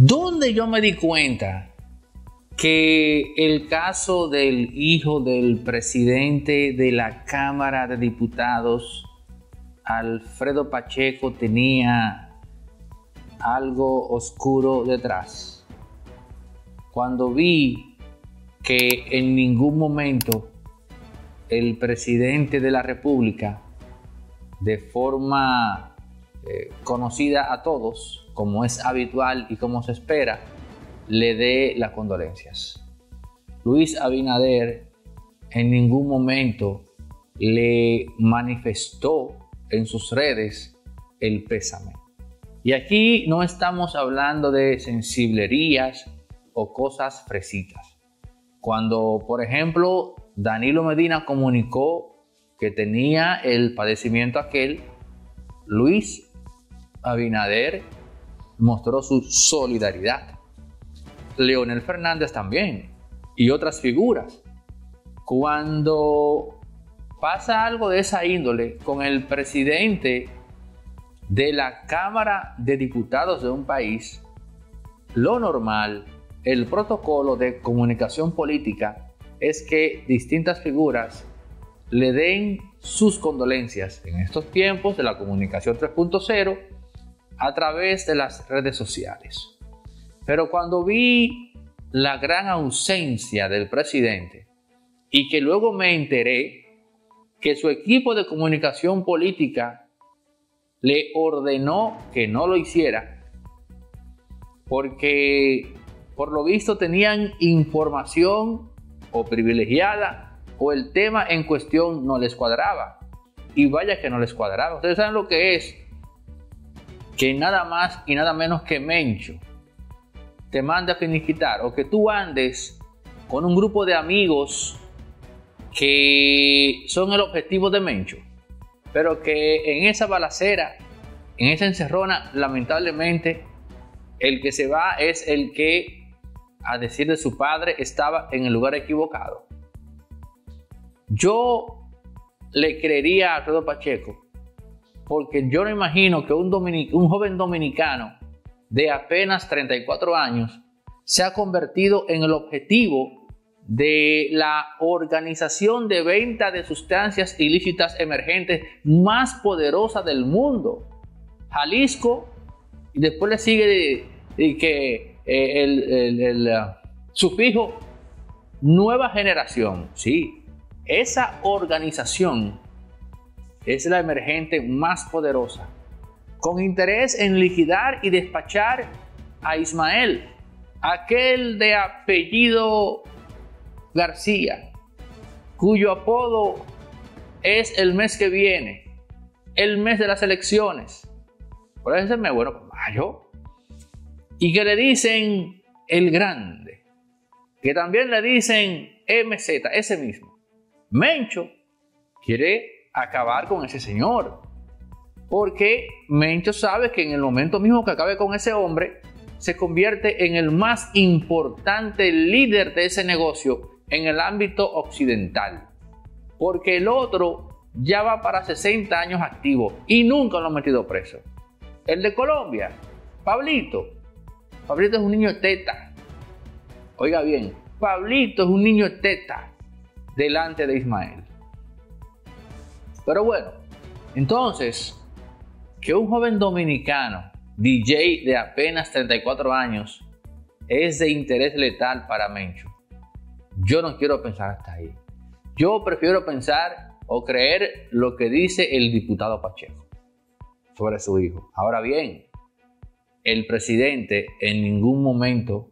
¿Dónde yo me di cuenta que el caso del hijo del presidente de la Cámara de Diputados, Alfredo Pacheco, tenía algo oscuro detrás? Cuando vi que en ningún momento el presidente de la República, de forma conocida a todos, como es habitual y como se espera, le dé las condolencias. Luis Abinader en ningún momento le manifestó en sus redes el pésame. Y aquí no estamos hablando de sensiblerías o cosas fresitas. Cuando, por ejemplo, Danilo Medina comunicó que tenía el padecimiento aquel, Luis Abinader mostró su solidaridad. Leonel Fernández también, y otras figuras. Cuando pasa algo de esa índole con el presidente de la Cámara de Diputados de un país, lo normal, el protocolo de comunicación política, es que distintas figuras le den sus condolencias en estos tiempos de la comunicación 3.0 a través de las redes sociales. Pero cuando vi la gran ausencia del presidente y que luego me enteré que su equipo de comunicación política le ordenó que no lo hiciera porque por lo visto tenían información o privilegiada o el tema en cuestión no les cuadraba, y vaya que no les cuadraba. Ustedes saben lo que es que nada más y nada menos que Mencho te manda a finiquitar, o que tú andes con un grupo de amigos que son el objetivo de Mencho, pero que en esa balacera, en esa encerrona, lamentablemente el que se va es el que, a decir de su padre, estaba en el lugar equivocado. Yo le creería a Alfredo Pacheco, porque yo no imagino que un joven dominicano de apenas 34 años se ha convertido en el objetivo de la organización de venta de sustancias ilícitas emergentes más poderosa del mundo, Jalisco, y después le sigue el sufijo Nueva Generación. Sí, esa organización es la emergente más poderosa, con interés en liquidar y despachar a Ismael, aquel de apellido García, cuyo apodo es el mes que viene, el mes de las elecciones. Por eso me bueno, mayo. Y que le dicen el grande, que también le dicen MZ, ese mismo. Mencho quiere acabar con ese señor, porque Mencho sabe que en el momento mismo que acabe con ese hombre, se convierte en el más importante líder de ese negocio en el ámbito occidental. Porque el otro ya va para 60 años activo y nunca lo han metido preso. El de Colombia, Pablito. Pablito es un niño teta. Oiga bien, Pablito es un niño teta delante de Ismael. Pero bueno, entonces, que un joven dominicano, DJ de apenas 34 años, es de interés letal para Mencho. Yo no quiero pensar hasta ahí. Yo prefiero pensar o creer lo que dice el diputado Pacheco sobre su hijo. Ahora bien, el presidente en ningún momento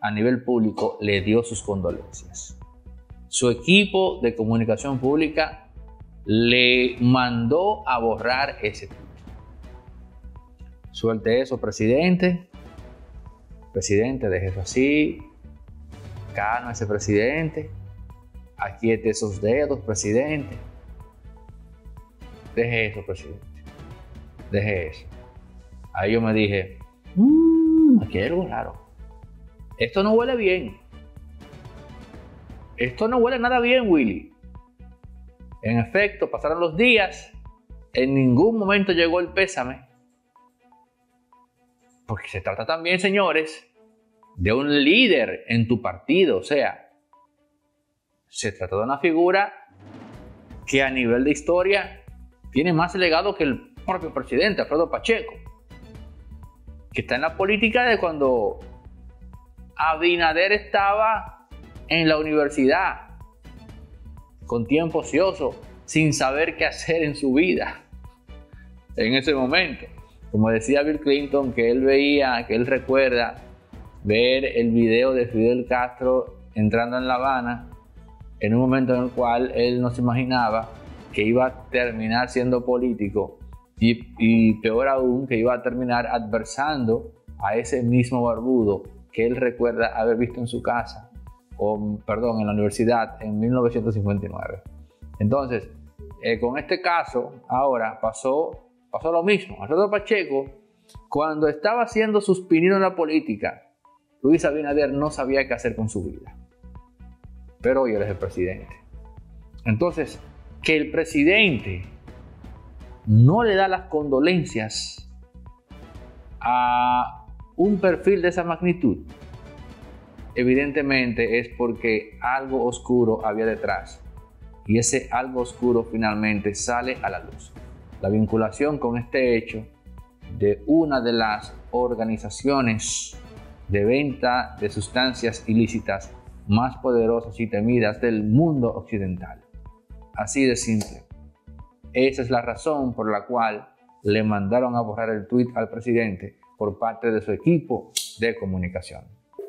a nivel público le dio sus condolencias. Su equipo de comunicación pública le mandó a borrar ese tweet. Suelte eso, presidente. Presidente, deje eso así. Calma ese presidente. Aquiete esos dedos, presidente. Deje eso, presidente. Deje eso. Ahí yo me dije, aquí hay algo raro. Esto no huele bien. Esto no huele nada bien, Willy. En efecto, pasaron los días, en ningún momento llegó el pésame. Porque se trata también, señores, de un líder en tu partido. O sea, se trata de una figura que a nivel de historia tiene más legado que el propio presidente, Alfredo Pacheco, que está en la política de cuando Abinader estaba en la universidad, con tiempo ocioso, sin saber qué hacer en su vida en ese momento. Como decía Bill Clinton, que él veía, que él recuerda ver el video de Fidel Castro entrando en La Habana, en un momento en el cual él no se imaginaba que iba a terminar siendo político y peor aún, que iba a terminar adversando a ese mismo barbudo que él recuerda haber visto en su casa, o perdón, en la universidad en 1959. Entonces, con este caso, ahora pasó lo mismo. Alfredo Pacheco, cuando estaba haciendo sus pininos en la política, Luis Abinader no sabía qué hacer con su vida. Pero hoy él es el presidente. Entonces, que el presidente no le da las condolencias a un perfil de esa magnitud, evidentemente es porque algo oscuro había detrás. Y ese algo oscuro finalmente sale a la luz. La vinculación con este hecho de una de las organizaciones de venta de sustancias ilícitas más poderosas y temidas del mundo occidental. Así de simple. Esa es la razón por la cual le mandaron a borrar el tuit al presidente por parte de su equipo de comunicación.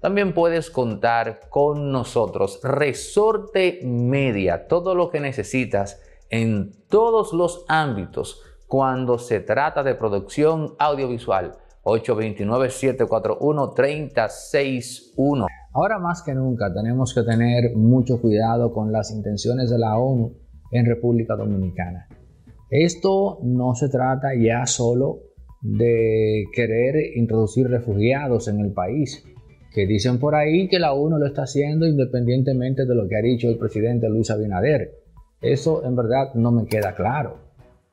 también puedes contar con nosotros. Resorte Media, todo lo que necesitas en todos los ámbitos cuando se trata de producción audiovisual. 829-741-3061. Ahora más que nunca tenemos que tener mucho cuidado con las intenciones de la ONU en República Dominicana. Esto no se trata ya solo de querer introducir refugiados en el país, que dicen por ahí que la ONU lo está haciendo independientemente de lo que ha dicho el presidente Luis Abinader. Eso en verdad no me queda claro.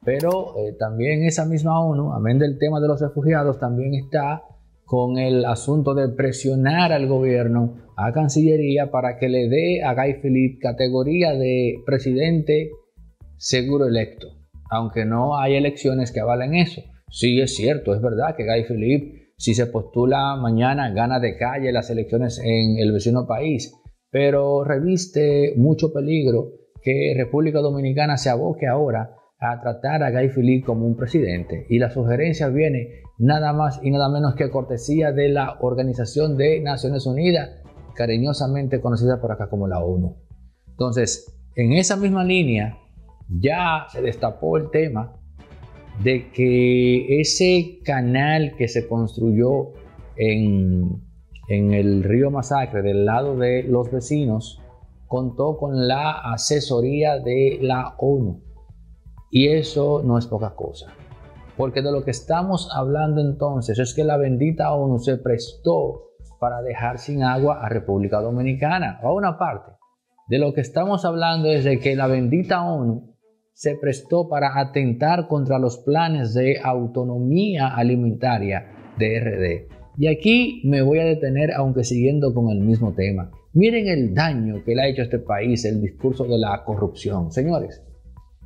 Pero también esa misma ONU, amén del tema de los refugiados, también está con el asunto de presionar al gobierno, a Cancillería, para que le dé a Guy Philippe categoría de presidente seguro electo, aunque no hay elecciones que avalen eso. Sí, es cierto, es verdad que Guy Philippe, si se postula mañana, gana de calle las elecciones en el vecino país, pero reviste mucho peligro que República Dominicana se aboque ahora a tratar a Guy Philippe como un presidente, y la sugerencia viene nada más y nada menos que cortesía de la Organización de Naciones Unidas, cariñosamente conocida por acá como la ONU. Entonces, en esa misma línea ya se destapó el tema de que ese canal que se construyó en el río Masacre del lado de los vecinos contó con la asesoría de la ONU. Y eso no es poca cosa, porque de lo que estamos hablando entonces es que la bendita ONU se prestó para dejar sin agua a República Dominicana, o a una parte. De lo que estamos hablando es de que la bendita ONU se prestó para atentar contra los planes de autonomía alimentaria de RD. Y aquí me voy a detener, aunque siguiendo con el mismo tema. Miren el daño que le ha hecho a este país el discurso de la corrupción, señores.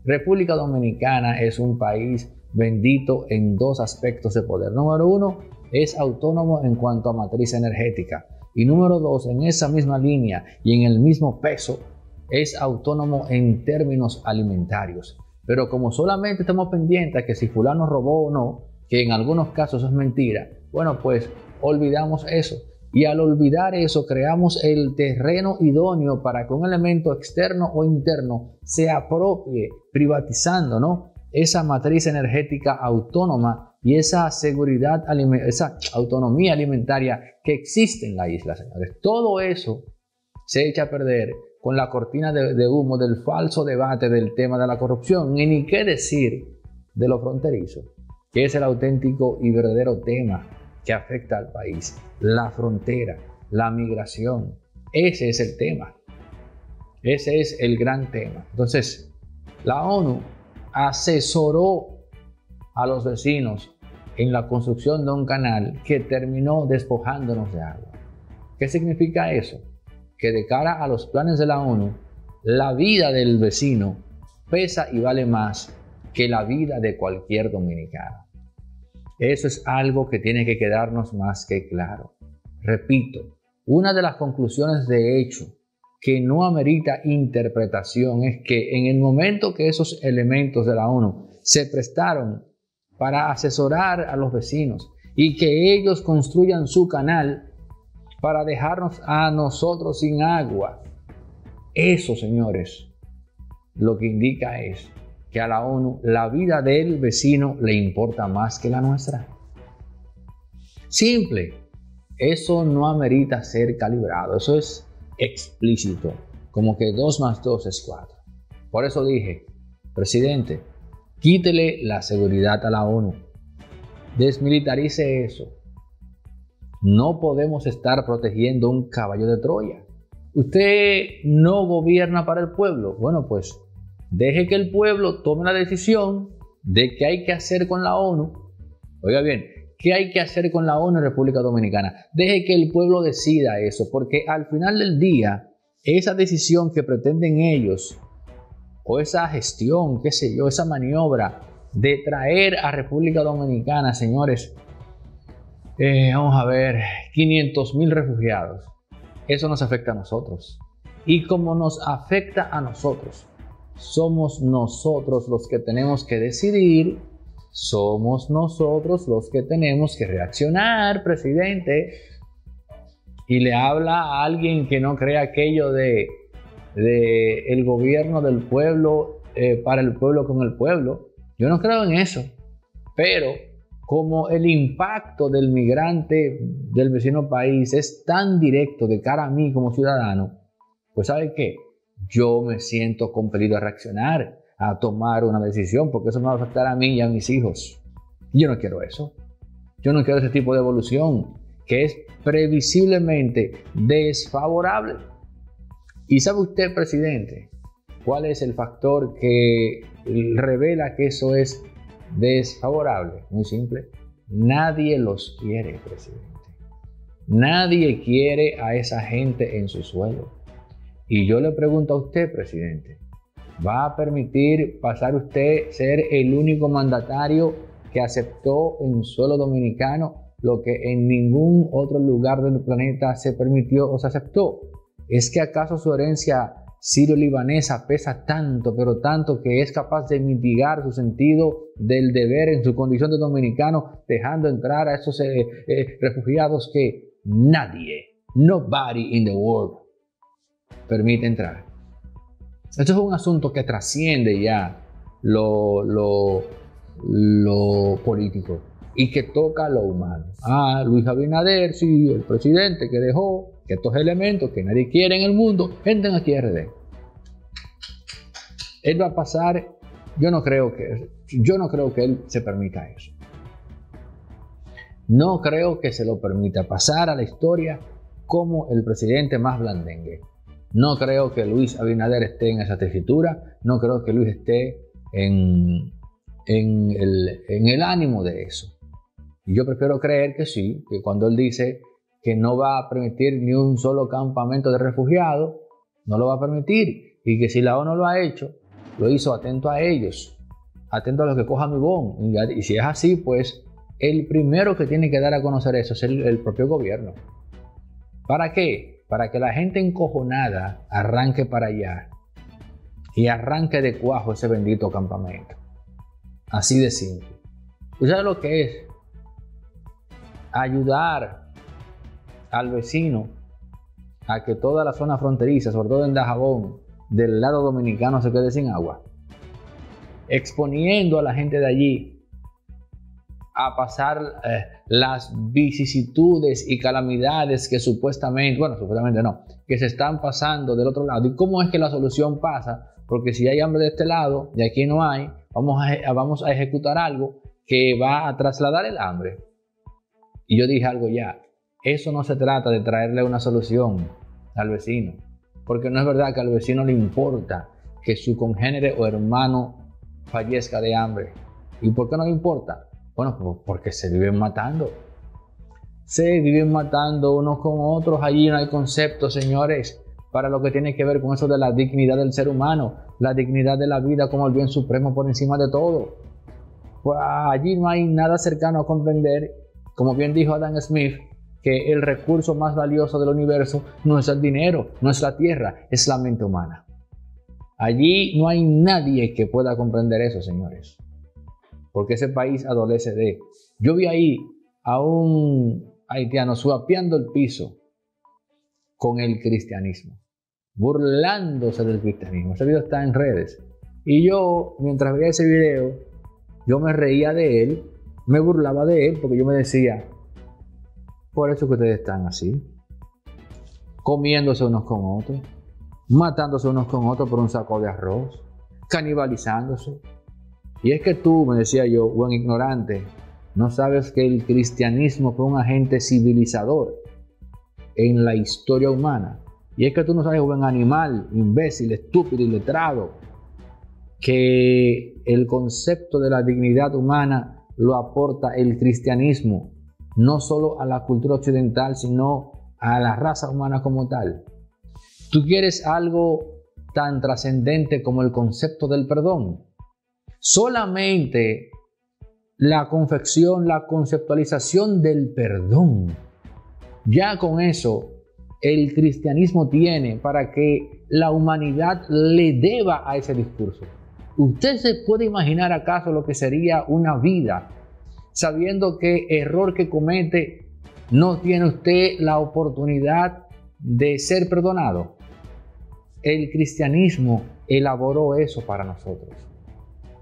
República Dominicana es un país bendito en dos aspectos de poder. Número uno, es autónomo en cuanto a matriz energética. Y número dos, en esa misma línea y en el mismo peso, es autónomo en términos alimentarios. Pero como solamente estamos pendientes a que si fulano robó o no, que en algunos casos es mentira, bueno, pues olvidamos eso. Y al olvidar eso, creamos el terreno idóneo para que un elemento externo o interno se apropie, privatizando, ¿no?, esa matriz energética autónoma y esa seguridad, esa autonomía alimentaria que existe en la isla, señores. Todo eso se echa a perder con la cortina de humo del falso debate del tema de la corrupción, y ni qué decir de lo fronterizo, que es el auténtico y verdadero tema que afecta al país, la frontera, la migración. Ese es el tema, ese es el gran tema. Entonces, la ONU asesoró a los vecinos en la construcción de un canal que terminó despojándonos de agua. ¿Qué significa eso? Que de cara a los planes de la ONU, la vida del vecino pesa y vale más que la vida de cualquier dominicano. Eso es algo que tiene que quedarnos más que claro. Repito, una de las conclusiones de hecho que no amerita interpretación es que en el momento que esos elementos de la ONU se prestaron para asesorar a los vecinos y que ellos construyan su canal para dejarnos a nosotros sin agua, eso, señores, lo que indica es que a la ONU la vida del vecino le importa más que la nuestra. Simple. Eso no amerita ser calibrado. Eso es explícito. Como que 2 más 2 es 4. Por eso dije, presidente, quítele la seguridad a la ONU. Desmilitarice eso. No podemos estar protegiendo un caballo de Troya. Usted no gobierna para el pueblo. Bueno, pues deje que el pueblo tome la decisión de qué hay que hacer con la ONU. Oiga bien, ¿qué hay que hacer con la ONU en República Dominicana? Deje que el pueblo decida eso, porque al final del día, esa decisión que pretenden ellos, o esa gestión, qué sé yo, esa maniobra de traer a República Dominicana, señores, vamos a ver, 500,000 refugiados, eso nos afecta a nosotros. Y como nos afecta a nosotros, somos nosotros los que tenemos que decidir, somos nosotros los que tenemos que reaccionar, presidente. Y le habla a alguien que no cree aquello de el gobierno del pueblo, para el pueblo, con el pueblo. Yo no creo en eso, pero como el impacto del migrante del vecino país es tan directo de cara a mí como ciudadano, pues ¿sabe qué? Yo me siento compelido a reaccionar, a tomar una decisión, porque eso me va a afectar a mí y a mis hijos. Y yo no quiero eso. Yo no quiero ese tipo de evolución que es previsiblemente desfavorable. ¿Y sabe usted, presidente, cuál es el factor que revela que eso es desfavorable? Muy simple. Nadie los quiere, presidente. Nadie quiere a esa gente en su suelo. Y yo le pregunto a usted, presidente, ¿va a permitir pasar usted ser el único mandatario que aceptó en suelo dominicano lo que en ningún otro lugar del planeta se permitió o se aceptó? ¿Es que acaso su herencia sirio-libanesa pesa tanto, pero tanto, que es capaz de mitigar su sentido del deber en su condición de dominicano, dejando entrar a esos refugiados que nadie, nobody in the world, permite entrar? Esto es un asunto que trasciende ya lo político y que toca lo humano. Ah, Luis Abinader, sí, el presidente que dejó que estos elementos que nadie quiere en el mundo entren aquí a RD. Él va a pasar, yo no creo que él se permita eso. No creo que se lo permita pasar a la historia como el presidente más blandengue. No creo que Luis Abinader esté en esa tesitura, no creo que Luis esté en el ánimo de eso. Y yo prefiero creer que sí, que cuando él dice que no va a permitir ni un solo campamento de refugiados, no lo va a permitir, y que si la ONU lo ha hecho, lo hizo atento a ellos, atento a los que cojan mi bon. Y si es así, pues el primero que tiene que dar a conocer eso es el propio gobierno. ¿Para qué? Para que la gente encojonada arranque para allá y arranque de cuajo ese bendito campamento. Así de simple. ¿Tú sabes lo que es ayudar al vecino a que toda la zona fronteriza, sobre todo en Dajabón, del lado dominicano, se quede sin agua? Exponiendo a la gente de allí a pasar las vicisitudes y calamidades que supuestamente se están pasando del otro lado. ¿Y cómo es que la solución pasa? Porque si hay hambre de este lado y aquí no hay, vamos a ejecutar algo que va a trasladar el hambre. Y yo dije algo ya, eso no se trata de traerle una solución al vecino, porque no es verdad que al vecino le importa que su congénere o hermano fallezca de hambre. ¿Y por qué no le importa? Bueno, porque se viven matando. Se viven matando unos con otros. Allí no hay concepto, señores, para lo que tiene que ver con eso de la dignidad del ser humano, la dignidad de la vida como el bien supremo por encima de todo. Pues allí no hay nada cercano a comprender, como bien dijo Adam Smith, que el recurso más valioso del universo no es el dinero, no es la tierra, es la mente humana. Allí no hay nadie que pueda comprender eso, señores. Porque ese país adolece de... Yo vi ahí a un haitiano suapeando el piso con el cristianismo, burlándose del cristianismo. Ese video está en redes. Y yo, mientras veía ese video, yo me reía de él, me burlaba de él, porque yo me decía, por eso que ustedes están así, comiéndose unos con otros, matándose unos con otros por un saco de arroz, canibalizándose. Y es que tú, me decía yo, buen ignorante, no sabes que el cristianismo fue un agente civilizador en la historia humana. Y es que tú no sabes, buen animal, imbécil, estúpido, iletrado, que el concepto de la dignidad humana lo aporta el cristianismo, no solo a la cultura occidental, sino a la raza humana como tal. Tú quieres algo tan trascendente como el concepto del perdón. Solamente la confección, la conceptualización del perdón. Ya con eso, el cristianismo tiene para que la humanidad le deba a ese discurso. ¿Usted se puede imaginar acaso lo que sería una vida sabiendo que error que comete no tiene usted la oportunidad de ser perdonado? El cristianismo elaboró eso para nosotros.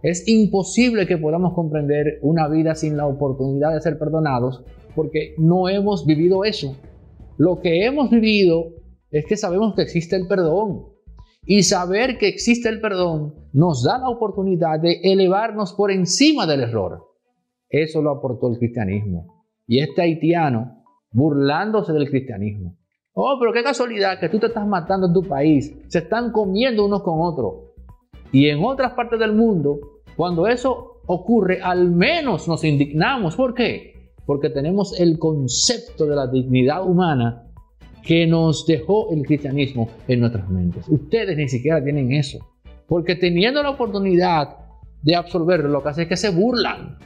Es imposible que podamos comprender una vida sin la oportunidad de ser perdonados porque no hemos vivido eso. Lo que hemos vivido es que sabemos que existe el perdón. Y saber que existe el perdón nos da la oportunidad de elevarnos por encima del error. Eso lo aportó el cristianismo. Y este haitiano burlándose del cristianismo. Oh, pero qué casualidad que tú te estás matando en tu país. Se están comiendo unos con otros. Y en otras partes del mundo, cuando eso ocurre, al menos nos indignamos. ¿Por qué? Porque tenemos el concepto de la dignidad humana que nos dejó el cristianismo en nuestras mentes. Ustedes ni siquiera tienen eso. Porque teniendo la oportunidad de absorberlo, lo que hace es que se burlan.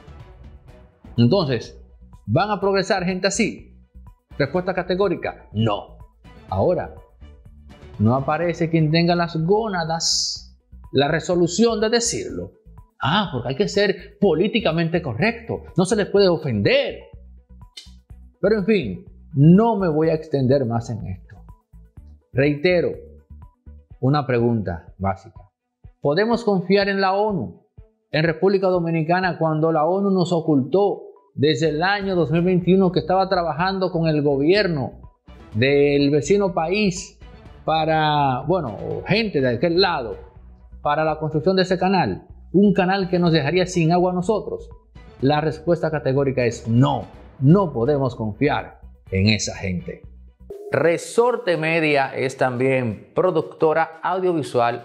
Entonces, ¿van a progresar gente así? Respuesta categórica, no. Ahora, no aparece quien tenga las gónadas, la resolución de decirlo. Ah, porque hay que ser políticamente correcto. No se les puede ofender. Pero en fin, no me voy a extender más en esto. Reitero una pregunta básica. ¿Podemos confiar en la ONU? En República Dominicana, cuando la ONU nos ocultó desde el año 2021 que estaba trabajando con el gobierno del vecino país para, gente de aquel lado, para la construcción de ese canal, un canal que nos dejaría sin agua a nosotros. La respuesta categórica es no, no podemos confiar en esa gente. Resorte Media es también productora audiovisual